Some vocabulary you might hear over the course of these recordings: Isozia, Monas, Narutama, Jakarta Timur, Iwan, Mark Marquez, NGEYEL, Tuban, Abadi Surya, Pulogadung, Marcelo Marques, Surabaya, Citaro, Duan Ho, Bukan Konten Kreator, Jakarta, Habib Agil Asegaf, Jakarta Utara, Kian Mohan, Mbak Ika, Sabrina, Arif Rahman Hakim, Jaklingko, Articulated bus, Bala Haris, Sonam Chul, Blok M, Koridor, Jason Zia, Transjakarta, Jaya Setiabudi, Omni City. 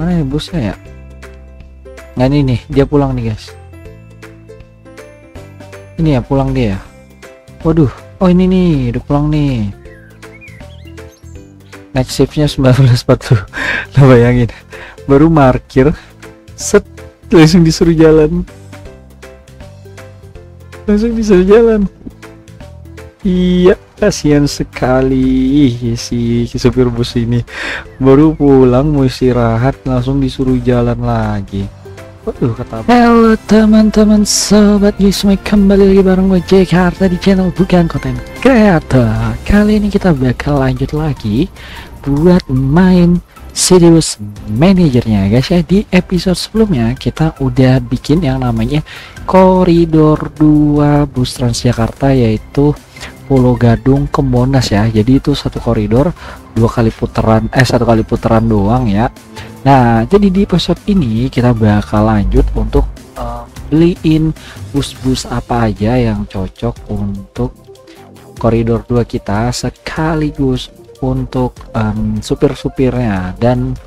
Mana ya busnya ya? Nah ini nih, dia pulang nih guys. Ini ya pulang dia ya. Waduh, oh ini nih, udah pulang nih. Night shiftnya 19.40. Nah bayangin, baru parkir, set langsung disuruh jalan. Langsung disuruh jalan. Iya, kasihan sekali si supir bus ini. Baru pulang mau istirahat langsung disuruh jalan lagi. Waduh, kata apa? Halo teman-teman sobat, semua kembali lagi bareng gue Jakarta di channel Bukan Konten Kreator. Kali ini kita bakal lanjut lagi buat main Serious Manajernya guys ya. Di episode sebelumnya kita udah bikin yang namanya Koridor 2 bus Transjakarta, yaitu Pulogadung ke Monas ya. Jadi itu satu koridor dua kali putaran, satu kali putaran doang ya. Nah jadi di episode ini kita bakal lanjut untuk beliin bus-bus apa aja yang cocok untuk koridor 2 kita, sekaligus untuk supir-supirnya dan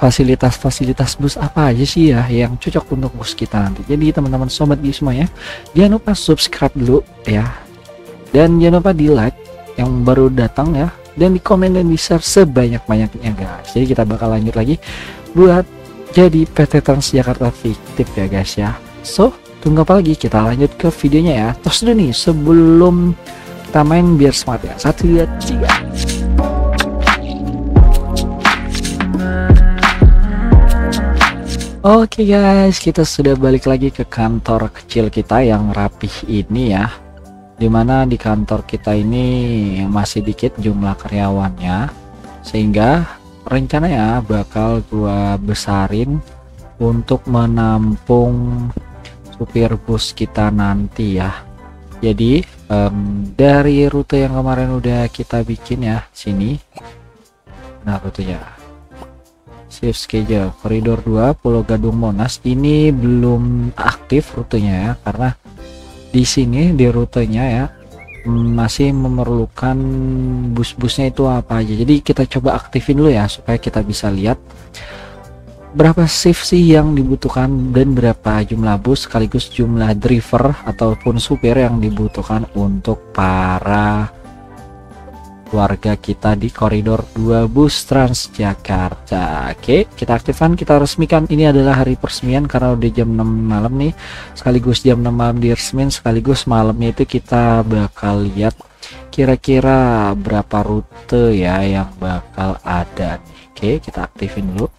fasilitas-fasilitas bus apa aja sih ya yang cocok untuk bus kita nanti. Jadi teman-teman sobat di semua ya, jangan lupa subscribe dulu ya, dan jangan lupa di like yang baru datang ya, dan di komen dan di share sebanyak-banyaknya guys. Jadi kita bakal lanjut lagi buat jadi PT Transjakarta fiktif ya guys ya. So tunggu apa lagi, kita lanjut ke videonya ya. Terus dulu nih, sebelum kita main biar smart ya, 1, 2, 3. Oke guys, kita sudah balik lagi ke kantor kecil kita yang rapih ini ya. Dimana di kantor kita ini masih dikit jumlah karyawannya, sehingga rencananya bakal gua besarin untuk menampung supir bus kita nanti ya. Jadi dari rute yang kemarin udah kita bikin ya, sini. Nah rutenya shift schedule koridor 2 Pulogadung Monas ini belum aktif rutenya ya, karena di sini di rutenya ya masih memerlukan bus-busnya itu apa aja. Jadi kita coba aktifin dulu ya, supaya kita bisa lihat berapa shift sih yang dibutuhkan dan berapa jumlah bus sekaligus jumlah driver ataupun supir yang dibutuhkan untuk para warga kita di koridor 2 bus Transjakarta. Oke, kita aktifkan, kita resmikan. Ini adalah hari peresmian karena udah jam 6 malam nih. Sekaligus jam 6 malam diresmikan, sekaligus malamnya itu kita bakal lihat kira-kira berapa rute ya yang bakal ada. Oke, kita aktifin dulu.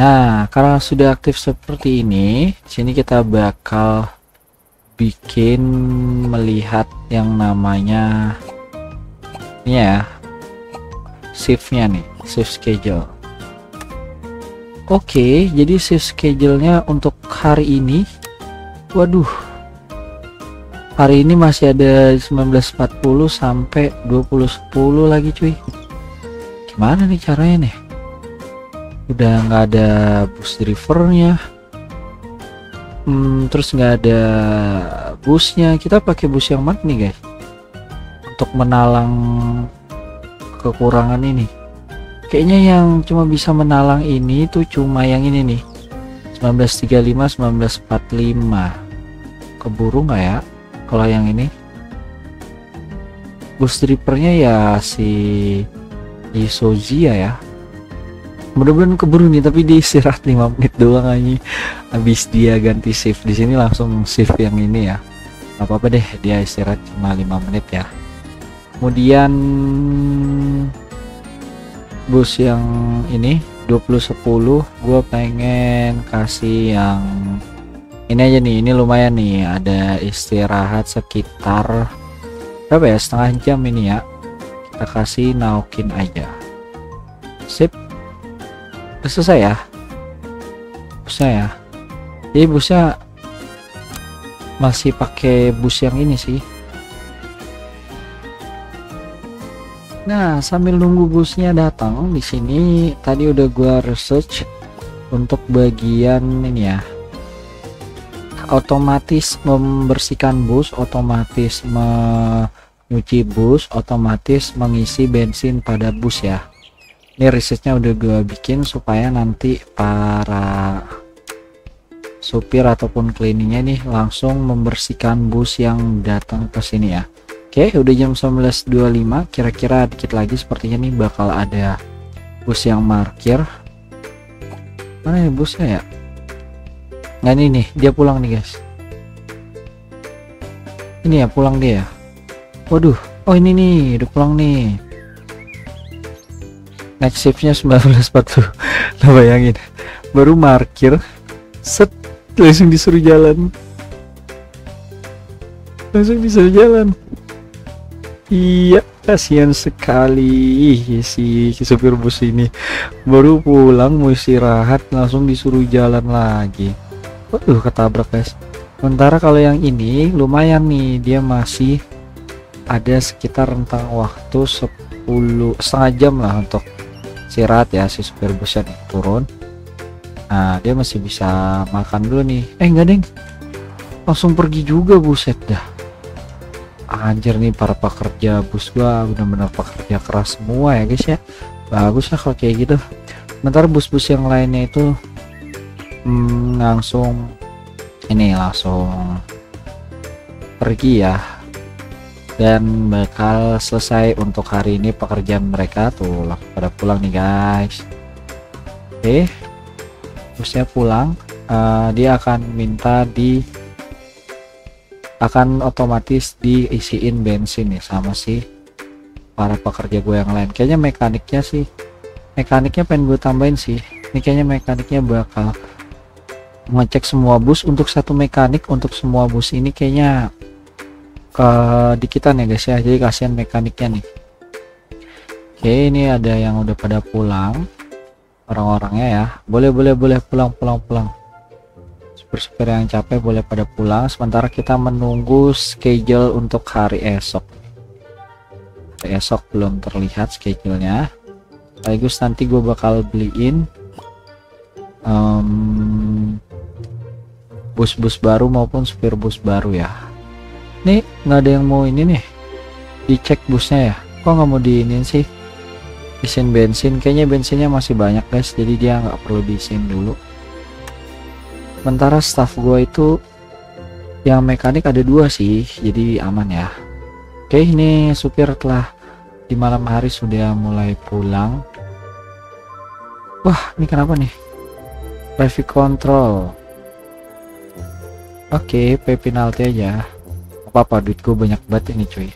Nah, karena sudah aktif seperti ini, sini kita bakal bikin melihat yang namanya ini ya, shiftnya nih, shift schedule. Oke, jadi shift schedule-nya untuk hari ini, waduh, hari ini masih ada 19.40 sampai 20.10 lagi cuy. Gimana nih caranya nih? Udah nggak ada bus drivernya. Terus nggak ada busnya, kita pakai bus yang mana nih guys untuk menalang kekurangan ini? Kayaknya yang cuma bisa menalang ini tuh cuma yang ini nih, 1935 1945. Keburu nggak ya kalau yang ini? Bus drivernya ya si Isozia ya. Mudah-mudahan keburu nih, tapi diistirahat 5 menit doang aja. Habis dia ganti shift di sini langsung shift yang ini ya. Gak apa-apa deh, dia istirahat cuma 5 menit ya. Kemudian bus yang ini 20.10 gue pengen kasih yang ini aja nih. Ini lumayan nih, ada istirahat sekitar berapa ya, setengah jam ini ya. Kita kasih naukin aja. Sip, selesai ya busnya ya. Jadi busnya masih pakai bus yang ini sih. Nah sambil nunggu busnya datang, di sini tadi udah gua research untuk bagian ini ya, otomatis membersihkan bus, otomatis nyuci bus otomatis mengisi bensin pada bus ya. Ini risetnya udah gue bikin supaya nanti para supir ataupun cleaningnya nih langsung membersihkan bus yang datang ke sini ya. Oke, udah jam 19.25, kira-kira dikit lagi sepertinya nih bakal ada bus yang parkir. Mana ya busnya ya? Nah ini nih, dia pulang nih guys. Ini ya pulang dia. Waduh, oh ini nih udah pulang nih. Next shiftnya 19.40. Nah bayangin, baru parkir, set langsung disuruh jalan. Langsung disuruh jalan. Iya, kasihan sekali si supir bus ini. Baru pulang mau istirahat langsung disuruh jalan lagi. Waduh, ketabrak guys. Sementara kalau yang ini lumayan nih, dia masih ada sekitar rentang waktu 10,5 jam lah untuk istirahat ya, si supir busnya nih turun. Nah, dia masih bisa makan dulu nih. Enggak deng, langsung pergi juga, buset dah. Anjir nih para pekerja bus gua, bener-bener pekerja keras semua ya guys ya. Bagus lah kalau kayak gitu. Sementara bus-bus yang lainnya itu langsung ini langsung pergi ya, dan bakal selesai untuk hari ini pekerjaan mereka. Tuh langsung pada pulang nih guys. Oke, busnya pulang, dia akan minta akan otomatis diisiin bensin ya sama si para pekerja gue yang lain. Kayaknya mekaniknya pengen gue tambahin sih. Ini kayaknya mekaniknya bakal ngecek semua bus untuk satu mekanik untuk semua bus ini, kayaknya dikitan ya guys ya. Jadi kasihan mekaniknya nih. Oke, ini ada yang udah pada pulang orang-orangnya ya. Boleh pulang. Supir yang capek boleh pada pulang, sementara kita menunggu schedule untuk hari esok. Hari esok belum terlihat schedule-nya. Sekaligus nanti gue bakal beliin bus-bus baru maupun supir bus baru ya. Nih nggak ada yang mau ini nih, dicek busnya ya. Kok nggak mau diinin sih, isiin bensin? Kayaknya bensinnya masih banyak guys, jadi dia nggak perlu diisiin dulu. Sementara staff gue itu yang mekanik ada 2 sih, jadi aman ya. Oke, ini supir telah di malam hari sudah mulai pulang. Wah, ini kenapa nih? Traffic control. Oke, pay penalti aja. Apa-apa, duit gue banyak banget ini cuy.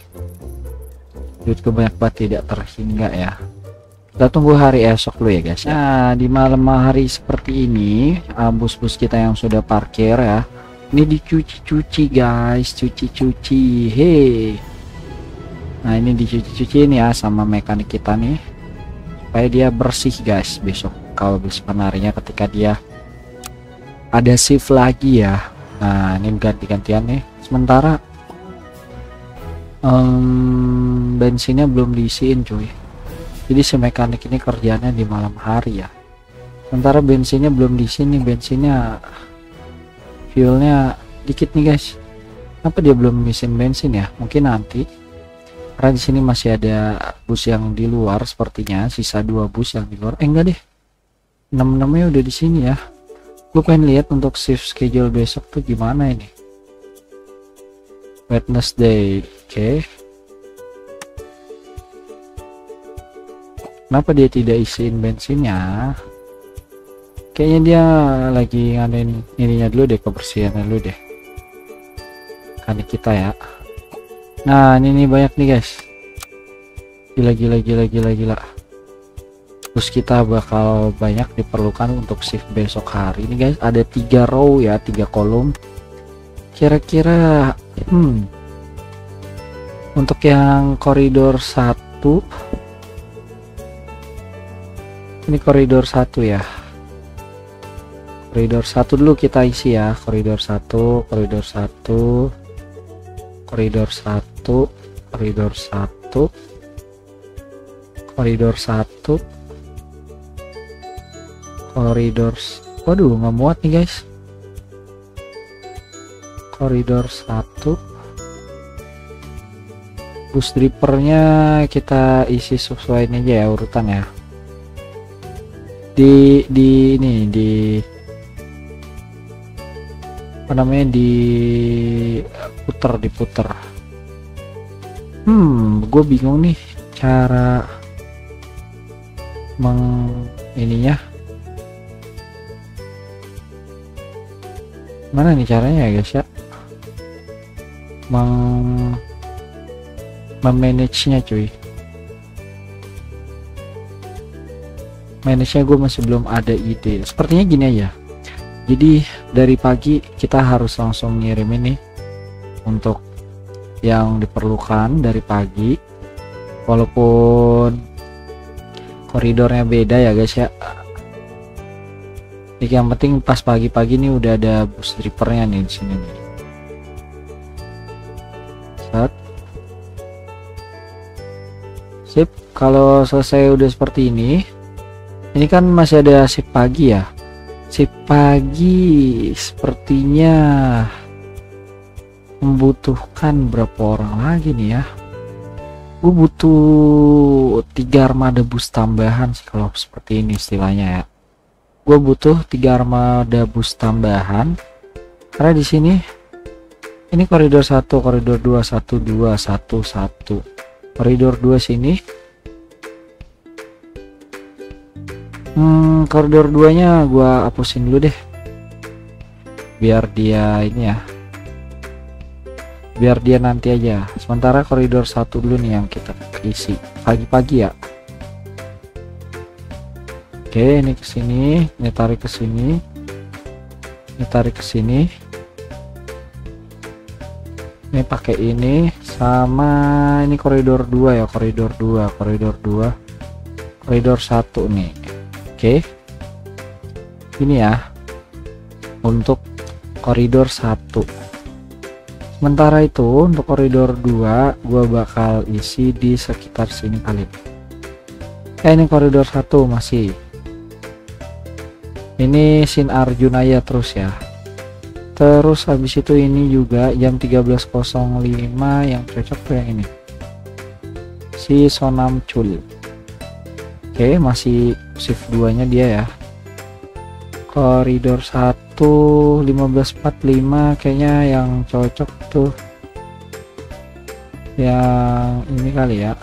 Duit gue banyak banget, tidak terhingga ya. Kita tunggu hari esok dulu ya guys. Nah di malam hari seperti ini bus-bus kita yang sudah parkir ya, ini dicuci-cuci guys, cuci-cuci. Hei, nah ini dicuci-cuci ini ya sama mekanik kita nih, supaya dia bersih guys besok kalau besok penarinya ketika dia ada shift lagi ya. Nah ini ganti-gantian nih. Sementara bensinnya belum diisiin cuy. Jadi si mekanik ini kerjanya di malam hari ya. Sementara bensinnya belum di sini, bensinnya fuelnya dikit nih guys. Apa dia belum ngisiin bensin ya? Mungkin nanti. Karena di sini masih ada bus yang di luar sepertinya, sisa 2 bus yang di luar. Enggak deh. 66-nya udah di sini ya. Gue pengen lihat untuk shift schedule besok tuh gimana ini. Wednesday, oke. Kenapa dia tidak isiin bensinnya? Kayaknya dia lagi ngadain ininya dulu deh, kebersihannya dulu deh. Kan kita ya. Nah ini banyak nih guys. Gila. Terus kita bakal banyak diperlukan untuk shift besok hari ini guys. Ada 3 row ya, 3 kolom. Kira-kira untuk yang koridor 1. Ini koridor 1 ya. Koridor 1 dulu kita isi ya. Koridor 1. Waduh, nggak muat nih guys. bus drivernya kita isi sesuaiin aja ya, urutan ya, di ini di apa namanya, diputer. Gue bingung nih cara ininya mana nih caranya ya guys ya, memanage-nya cuy. Manage-nya gue masih belum ada ide. Sepertinya gini aja. Jadi dari pagi kita harus langsung ngirim ini untuk yang diperlukan dari pagi. Walaupun koridornya beda ya guys ya. Jadi yang penting pas pagi-pagi nih udah ada bus drivernya nih di sini nih. Sip, kalau selesai udah seperti ini kan masih ada shift pagi ya. Shift pagi sepertinya membutuhkan berapa orang lagi nih ya? Gue butuh 3 armada bus tambahan sih kalau seperti ini istilahnya ya. Gue butuh 3 armada bus tambahan karena di sini ini koridor 1, koridor 2, 1, 2, 1, 1. Koridor 2 sini, koridor 2-nya gua hapusin dulu deh, biar dia ini ya, biar dia nanti aja. Sementara koridor 1 dulu nih yang kita isi pagi-pagi ya. Oke, ini kesini, ini tarik kesini, ini tarik kesini, ini pakai ini. Sama ini koridor 2 ya, koridor 2, koridor 2, koridor 1 nih. Oke. Ini ya untuk koridor 1. Sementara itu untuk koridor 2 gua bakal isi di sekitar sini kali. Ini koridor 1 masih. Ini Sin Arjunaya terus ya. Terus habis itu ini juga jam 13.05 yang cocok tuh yang ini, si Sonam Chul. Oke, masih shift 2 nya dia ya. Koridor 1 15.45 kayaknya yang cocok tuh yang ini kali ya.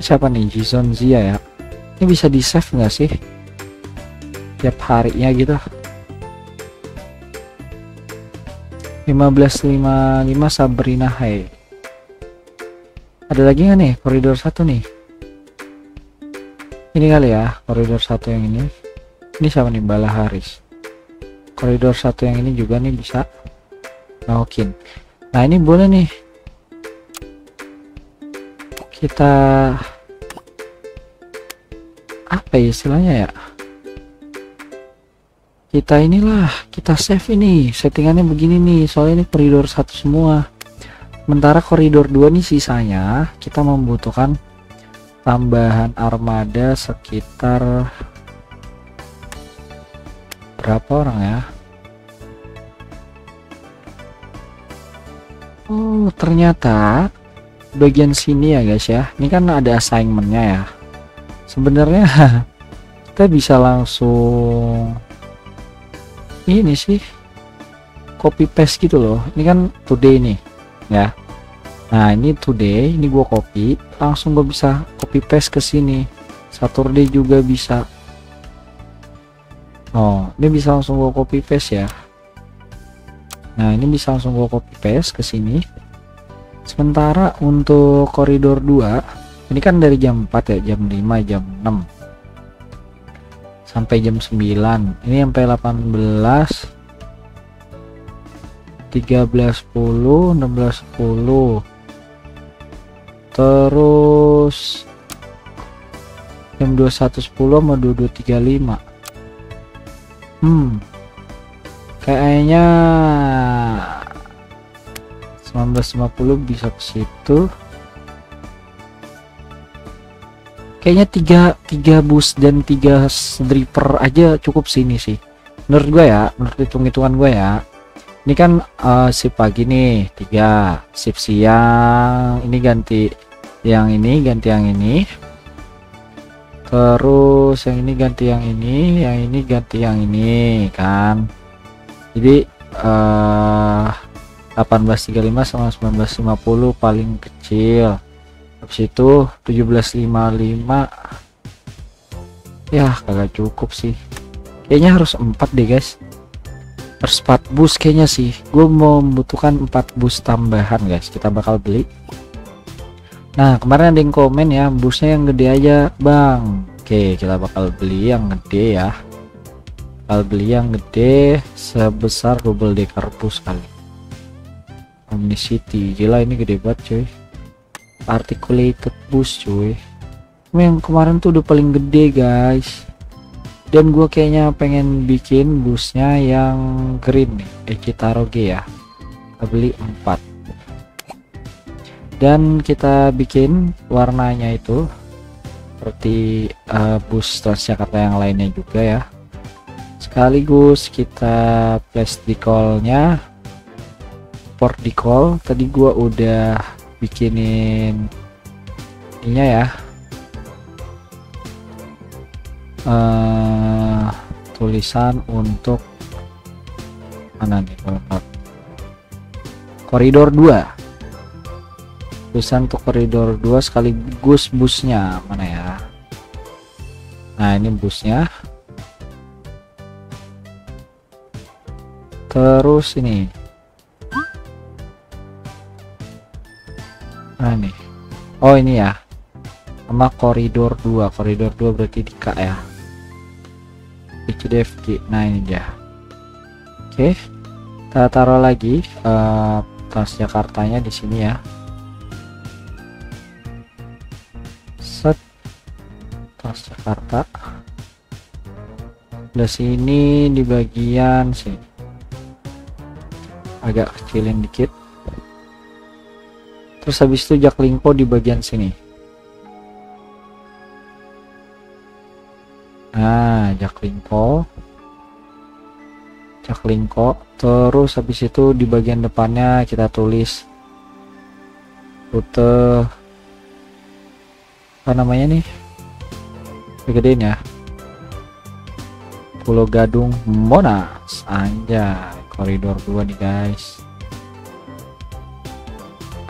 Siapa nih, Jason Zia ya. Ini bisa di save nggak sih tiap harinya gitu? 15.55 Sabrina. Hai, ada lagi nggak nih koridor 1 nih? Ini kali ya, koridor 1 yang ini. Ini siapa nih, Bala Haris. Koridor 1 yang ini juga nih bisa maukin. Nah ini boleh nih kita apa ya istilahnya ya, kita inilah, kita save ini settingannya begini nih, soalnya ini koridor 1 semua. Sementara koridor 2 nih sisanya kita membutuhkan tambahan armada sekitar berapa orang ya? Oh ternyata bagian sini ya guys ya, ini kan ada assignmentnya ya. Sebenarnya kita bisa langsung ini sih copy paste gitu loh. Ini kan today nih ya. Nah ini today, ini gua copy, langsung gua bisa copy paste ke sini. Saturday juga bisa. Oh ini bisa langsung gua copy paste ya. Nah ini bisa langsung gua copy paste ke sini. Sementara untuk koridor 2 ini kan dari jam 4 ya, jam 5, jam 6 sampai jam 9, ini sampai 18, 13.10, 16.10, terus jam 21.10 sama 22.35. Kayaknya 19.50 bisa ke situ. Kayaknya 3 bus dan 3 driver aja cukup sini sih menurut gue ya, menurut hitung-hitungan gue ya. Ini kan shift pagi nih 3, shift siang ini ganti yang ini, ganti yang ini, terus yang ini ganti yang ini, yang ini ganti yang ini kan. Jadi 18.35 sama 19.50 paling kecil. Habis itu 17.55 ya kagak cukup sih, kayaknya harus 4 deh guys, harus 4 bus kayaknya sih. Gue membutuhkan 4 bus tambahan guys, kita bakal beli. Nah kemarin ada yang komen ya, busnya yang gede aja bang. Oke, kita bakal beli yang gede ya, bakal beli yang gede sebesar double decker bus kali. Omni City, gila ini gede banget cuy. Articulated bus cuy, yang kemarin tuh udah paling gede guys. Dan gue kayaknya pengen bikin busnya yang green nih, Citaro ya, kita beli 4 dan kita bikin warnanya itu seperti bus Transjakarta yang lainnya juga ya. Sekaligus kita flash decal-nya, port decal tadi gua udah bikinin ininya ya, tulisan untuk mana nih, koridor 2, tulisan untuk koridor 2 sekaligus busnya mana ya. Nah ini busnya, terus ini nah nih, oh ini ya sama koridor 2, koridor 2 berarti di K ya, HDFG. Nah ini dia. Oke, kita taruh lagi Transjakartanya di sini ya. Jakarta udah sini di bagian sini, agak kecilin dikit. Terus habis itu Jaklingko di bagian sini. Nah Jaklingko, Jaklingko, terus habis itu di bagian depannya kita tulis rute apa namanya nih, gedein ya, Pulogadung Monas. Anjay, koridor 2 nih guys,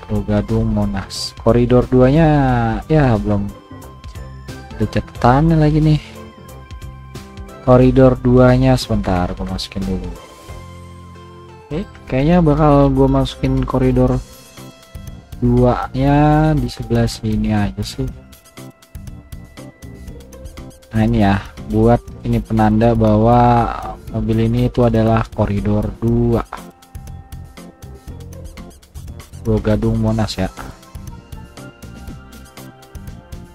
Pulogadung Monas. Koridor 2 nya ya belum dicetakan lagi nih. Koridor 2 nya sebentar gue masukin dulu. Oke, kayaknya bakal gue masukin koridor 2 nya di sebelah sini aja sih. Nah ini ya, buat ini penanda bahwa mobil ini itu adalah koridor 2 Pulogadung Monas ya.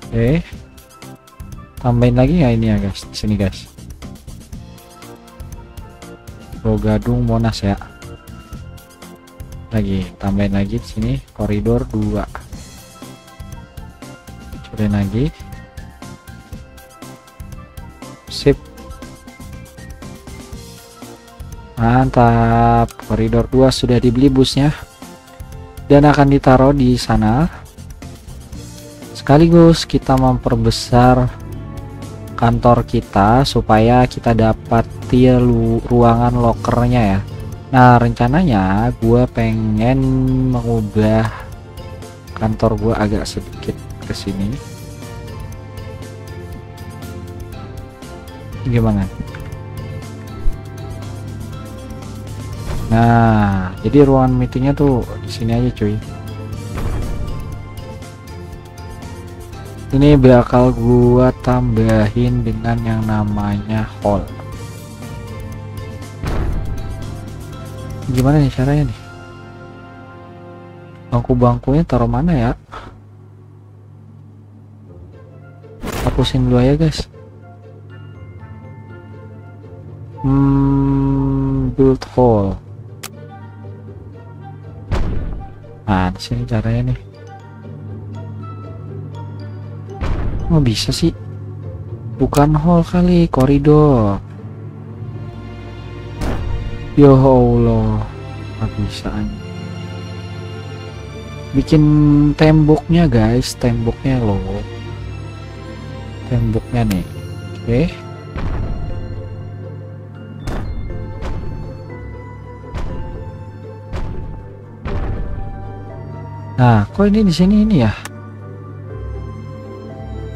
Oke, tambahin lagi ya ini ya guys, di sini guys, Pulogadung Monas ya, lagi tambahin lagi di sini koridor 2, cobain lagi. Sip, mantap, koridor 2 sudah dibeli busnya dan akan ditaruh di sana. Sekaligus kita memperbesar kantor kita supaya kita dapat ruangan lokernya ya. Nah rencananya gue pengen mengubah kantor gue agak sedikit ke sini. Gimana? Nah, jadi ruangan meetingnya tuh di sini aja, cuy. Ini bakal gua tambahin dengan yang namanya hall. Gimana nih caranya nih? Bangku-bangkunya taruh mana ya? Hapusin dulu ya, guys. Build hall. Nah, disini caranya nih. Oh, bisa sih. Bukan hall kali, koridor. Ya Allah. apa bisa bikin temboknya guys, temboknya loh, temboknya nih. Oke, nah kok ini di sini ini ya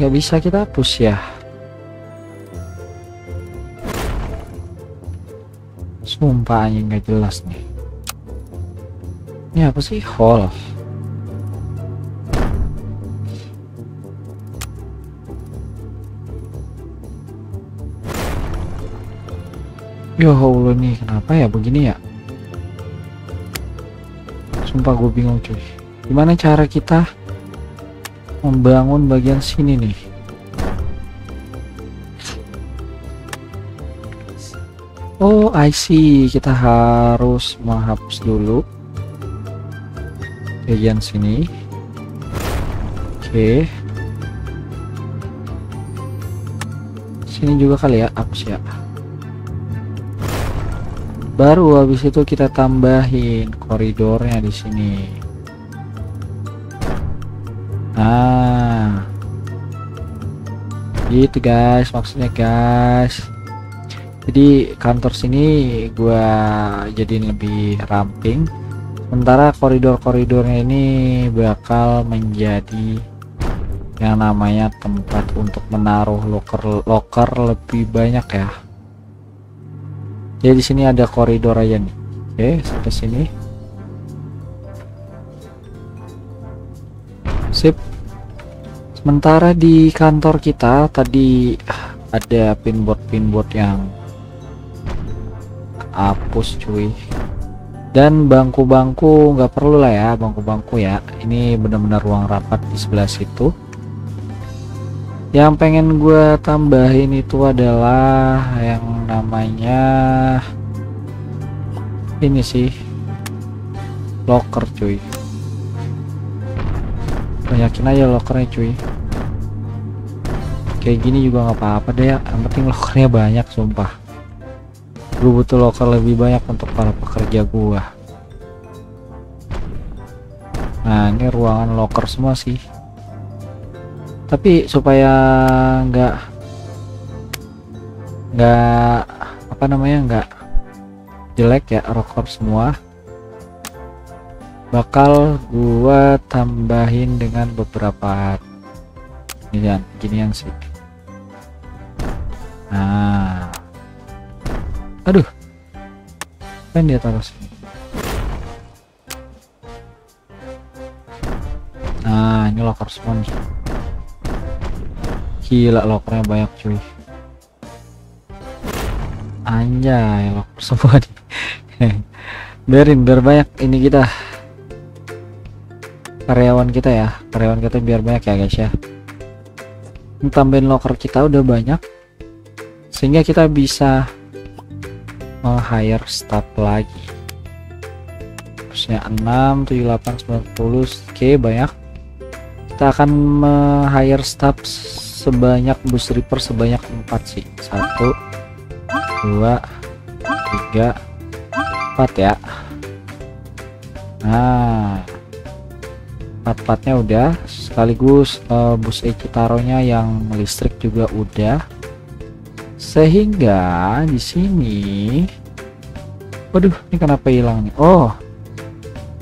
nggak bisa kita hapus ya, sumpah yang nggak jelas nih. Ini apa sih, hall? Ya Allah nih, kenapa ya begini ya? Sumpah gue bingung cuy. Gimana cara kita membangun bagian sini nih? Oh, I see. Kita harus menghapus dulu bagian sini. Oke. Sini juga kali ya, hapus ya. Baru habis itu kita tambahin koridornya di sini. Nah. Gitu guys, maksudnya guys. Jadi kantor sini gua jadiin lebih ramping. Sementara koridor-koridornya ini bakal menjadi yang namanya tempat untuk menaruh loker lebih banyak ya. Jadi di sini ada koridor aja nih. Oke, sampai sini. Sip. Sementara di kantor kita tadi ada pinboard-pinboard yang hapus cuy. Dan bangku-bangku nggak perlu lah ya, bangku-bangku ya. Ini benar-benar ruang rapat di sebelah situ. Yang pengen gue tambahin itu adalah yang namanya ini sih, locker cuy. Banyakin aja lockernya cuy. Kayak gini juga nggak apa-apa deh ya. Yang penting lockernya banyak, sumpah. Gue butuh loker lebih banyak untuk para pekerja gua. Nah ini ruangan loker semua sih, tapi supaya nggak apa namanya, nggak jelek ya loker semua, bakal gua tambahin dengan beberapa ginian sih. Nah aduh, kan dia taruh sini. Nah ini locker sponge, gila lockernya banyak cuy. Anjay, locker semua nih. Biarin biar banyak ini kita, karyawan kita ya, karyawan kita biar banyak ya guys ya. Ini tambahin locker kita udah banyak sehingga kita bisa nge-hire staff lagi. Terusnya 6, 7, 8, 9, 10. Oke, banyak. Kita akan nge-hire staff sebanyak bus reaper sebanyak 4 sih. 1, 2, 3, 4 ya. Nah 4-4-nya udah. Sekaligus bus Citaro-nya yang listrik juga udah. Sehingga di sini, waduh, ini kenapa hilang nih? Oh,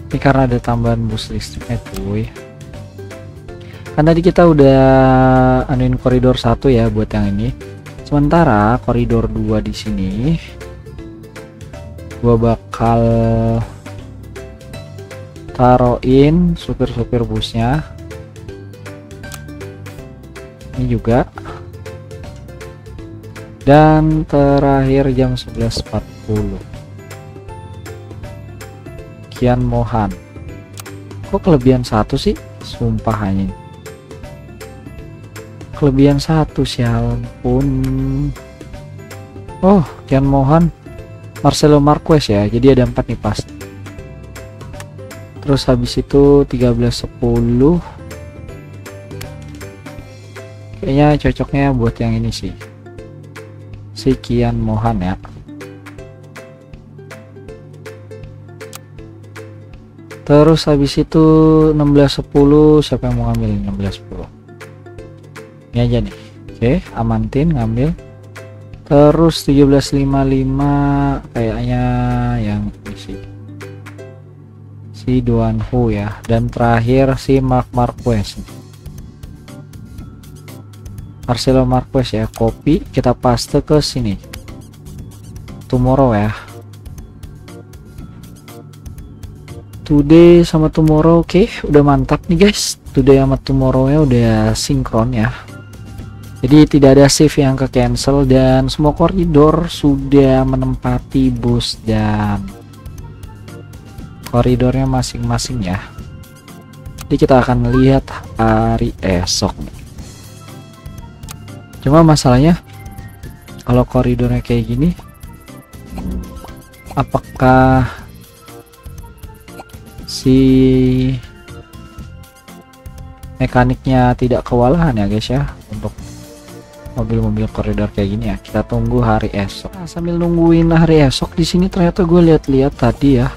ini karena ada tambahan bus listriknya cuy. Kan tadi kita udah anuin koridor 1 ya buat yang ini. Sementara koridor 2 di sini, gua bakal taruhin supir-supir busnya. Ini juga. Dan terakhir jam 11.40 Kian Mohan. Kok kelebihan 1 sih? Sumpah anjing, kelebihan 1 sih, ampun. Oh, Kian Mohan Marcelo Marques ya. Jadi ada 4 nih pasti. Terus habis itu 13.10 kayaknya cocoknya buat yang ini sih, si Kian Mohan ya. Terus habis itu 16.10, siapa yang mau ngambil 16.10 ini aja nih. Oke, Amantin ngambil. Terus 17.55 kayaknya yang isi si Duan Ho ya, dan terakhir si Mark Marquez, Marcelo Marques ya. Copy, kita paste ke sini. Tomorrow ya. Today sama tomorrow, oke, udah mantap nih guys. Today sama tomorrow-nya udah sinkron ya. Jadi tidak ada save yang ke cancel dan semua koridor sudah menempati bus dan koridornya masing-masing ya. Jadi kita akan lihat hari esok. Cuma masalahnya kalau koridornya kayak gini, apakah si mekaniknya tidak kewalahan ya guys ya untuk mobil-mobil koridor kayak gini ya. Kita tunggu hari esok. Nah, sambil nungguin hari esok di sini ternyata gue lihat-lihat tadi ya,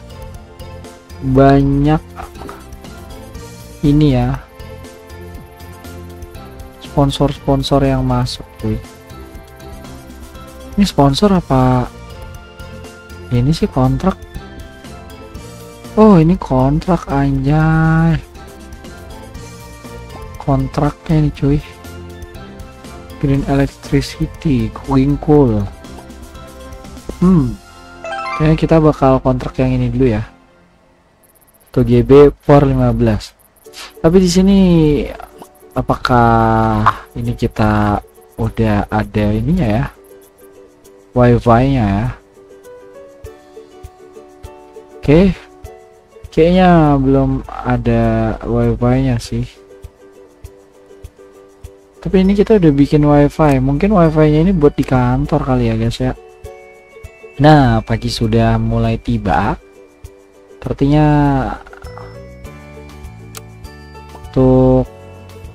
banyak ini ya, sponsor-sponsor yang masuk cuy. Ini sponsor apa ini sih, kontrak? Oh ini kontrak, anjay, kontraknya nih cuy. Green Electricity, Wing Cool. Kayaknya kita bakal kontrak yang ini dulu ya, TGB for 15. Tapi di sini apakah ini kita udah ada ininya ya, wifi nya ya? Oke, kayaknya belum ada wifi nya sih, tapi ini kita udah bikin wifi. Mungkin wifi nya ini buat di kantor kali ya guys ya. Nah, pagi sudah mulai tiba artinya untuk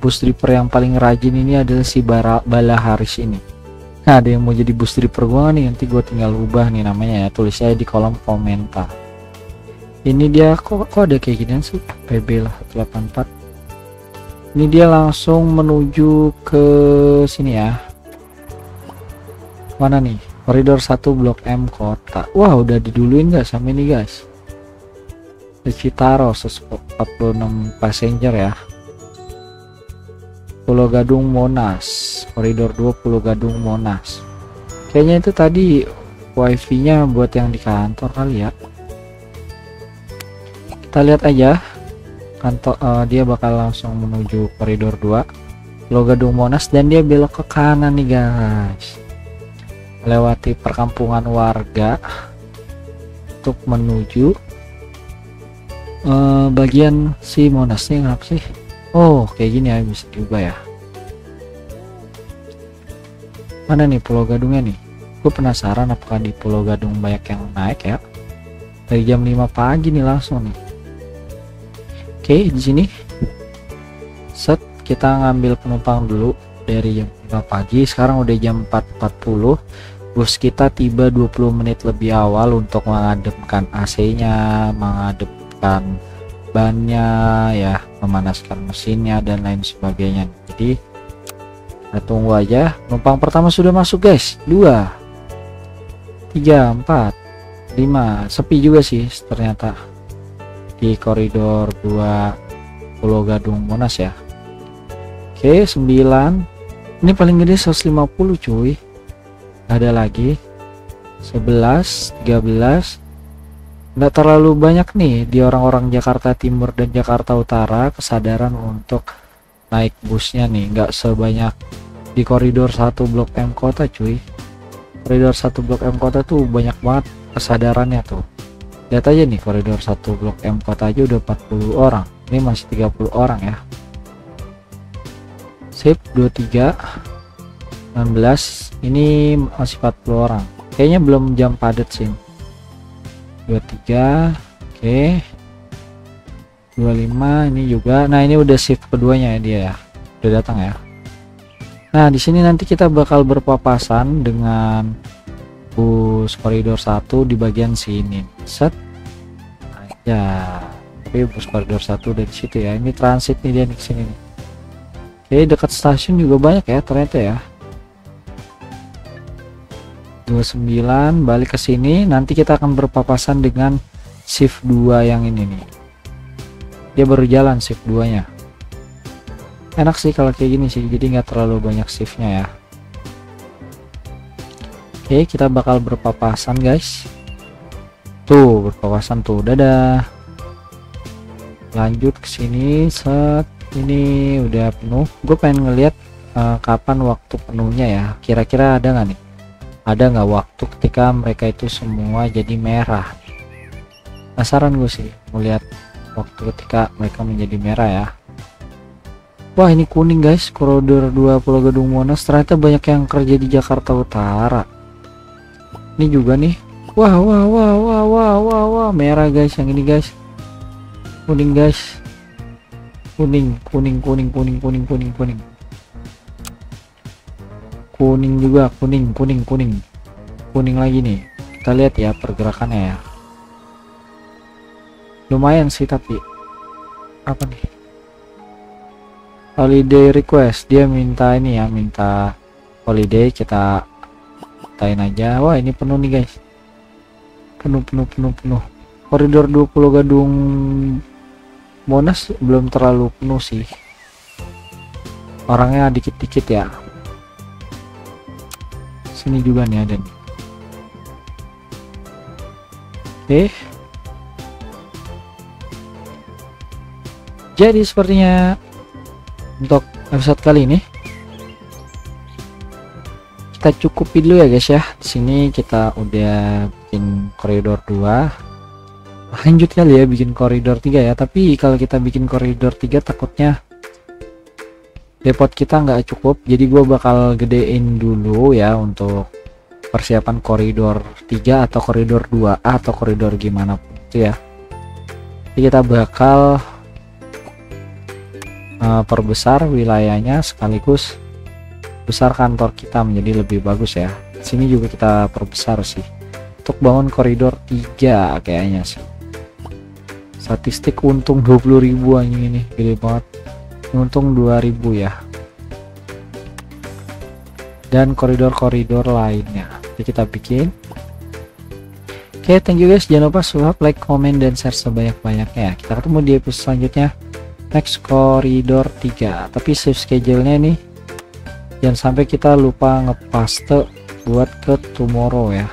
bus driver yang paling rajin ini adalah si Bala Haris ini. Nah, ada yang mau jadi bus driver gua nih, nanti gua tinggal ubah nih namanya ya, tulis aja di kolom komentar. Ini dia kok ada kayak gini sih, PB lah 184. Ini dia langsung menuju ke sini ya. Mana nih? Koridor 1 Blok M Kota. Wah, udah diduluin enggak sama ini guys? Citaro 46 passenger ya. Pulogadung Monas, koridor 2 Pulogadung Monas. Kayaknya itu tadi wifi nya buat yang di kantor kali ya. Kita lihat aja kantor, dia bakal langsung menuju koridor 2 Pulogadung Monas dan dia belok ke kanan nih guys, melewati perkampungan warga untuk menuju bagian si Monas nih. Kenapa sih? Oh kayak gini ya, bisa diubah ya. Mana nih Pulau Gadungnya nih? Gue penasaran apakah di Pulau Gadung banyak yang naik ya. Dari jam 5 pagi nih langsung nih. Oke, di sini set kita ngambil penumpang dulu dari jam 5 pagi. Sekarang udah jam 4.40. Bus kita tiba 20 menit lebih awal untuk mengademkan AC-nya, mengademkan bannya ya, memanaskan mesinnya dan lain sebagainya. Jadi kita tunggu aja. Penumpang pertama sudah masuk guys, 2 3 4 5. Sepi juga sih ternyata di koridor 2 Pulogadung Monas ya. Oke, 9 ini paling gede 150 cuy, nggak ada lagi. 11 13. Nggak terlalu banyak nih di orang-orang Jakarta Timur dan Jakarta Utara kesadaran untuk naik busnya nih, nggak sebanyak di koridor 1 Blok M Kota cuy. Koridor 1 Blok M Kota tuh banyak banget kesadarannya tuh. Lihat aja nih, koridor 1 Blok M Kota aja udah 40 orang, ini masih 30 orang ya. Sip, 23 16 ini masih 40 orang, kayaknya belum jam padat sih. 23, oke, 25 ini juga. Nah ini udah shift keduanya ya, dia ya udah datang ya. Nah di sini nanti kita bakal berpapasan dengan bus koridor 1 di bagian sini. Set aja, tapi bus koridor 1 dari situ ya. Ini transit nih dia di sini. Jadi dekat stasiun juga banyak ya ternyata ya. 29 balik ke sini, nanti kita akan berpapasan dengan shift 2 yang ini nih. Dia baru jalan shift 2-nya. Enak sih kalau kayak gini sih, jadi nggak terlalu banyak shiftnya ya. Oke, kita bakal berpapasan guys. Tuh berpapasan tuh, dadah. Lanjut ke sini, set ini udah penuh. Gue pengen ngeliat kapan waktu penuhnya ya. Kira-kira ada nggak nih? Ada nggak waktu ketika mereka itu semua jadi merah? Penasaran gue sih, melihat waktu ketika mereka menjadi merah ya. Wah ini kuning guys, koridor 2 Pulogadung Monas, ternyata banyak yang kerja di Jakarta Utara. Ini juga nih, wah merah guys, yang ini guys, kuning guys, kuning juga, kuning lagi nih. Kita lihat ya pergerakannya ya, lumayan sih tapi apa nih? Holiday request, dia minta ini ya, minta holiday, kita tain aja. Wah ini penuh nih guys, penuh. Koridor 2 Pulogadung Monas belum terlalu penuh sih, orangnya dikit-dikit ya. Sini juga nih ada nih. Oke, jadi sepertinya untuk episode kali ini kita cukupi dulu ya guys ya. Di sini kita udah bikin koridor 2, lanjut kali ya bikin koridor 3 ya. Tapi kalau kita bikin koridor 3 takutnya depot kita nggak cukup, jadi gua bakal gedein dulu ya untuk persiapan koridor 3 atau koridor 2A atau koridor gimana itu ya. Jadi kita bakal perbesar wilayahnya sekaligus besar kantor kita menjadi lebih bagus ya. Sini juga kita perbesar sih untuk bangun koridor 3 kayaknya sih. Statistik untung 20.000 anjing, ini gede banget, untung 2.000 ya. Dan koridor-koridor lainnya jadi kita bikin. Oke, thank you guys, jangan lupa subscribe, like, comment, dan share sebanyak-banyaknya. Kita ketemu di episode selanjutnya next koridor 3, tapi shift schedule-nya nih jangan sampai kita lupa ngepaste buat ke tomorrow ya.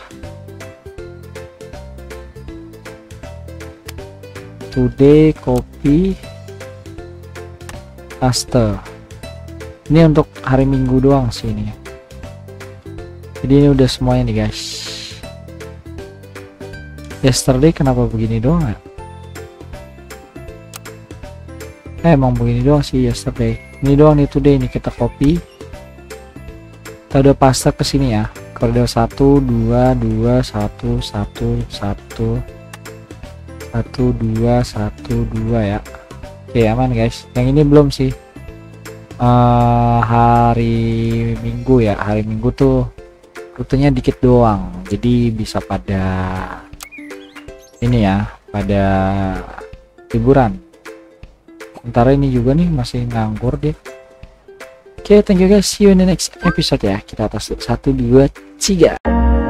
Today copy paste. Ini untuk hari Minggu doang sih ini. Jadi ini udah semuanya nih guys. Yesterday kenapa begini doang ya? Emang begini doang sih yesterday. Ini doang nih today, ini kita copy. Kita udah paste ke sini ya. Koridor 1, 2, 1, 1, 1, 1, 2, 1, 2 ya. Oke, aman guys. Yang ini belum sih. Hari Minggu ya. Hari Minggu tuh rutenya dikit doang. Jadi bisa pada ini ya, pada liburan. Sementara ini juga nih masih nganggur deh. Oke, thank you guys, see you in the next episode ya. Kita atas 1, 2, 3.